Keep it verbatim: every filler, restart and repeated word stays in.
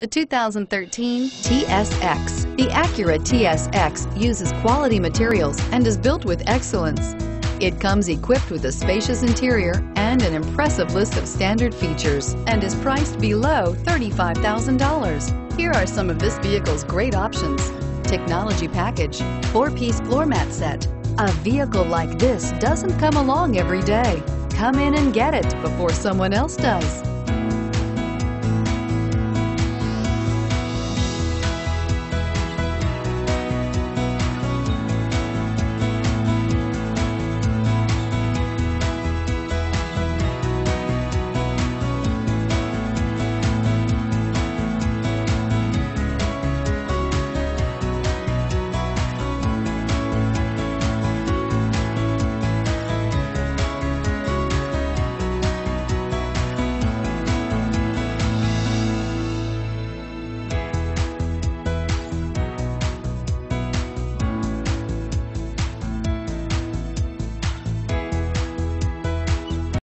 The two thousand thirteen T S X. The Acura T S X uses quality materials and is built with excellence. It comes equipped with a spacious interior and an impressive list of standard features and is priced below thirty-five thousand dollars. Here are some of this vehicle's great options: technology package, four-piece floor mat set. A vehicle like this doesn't come along every day. Come in and get it before someone else does.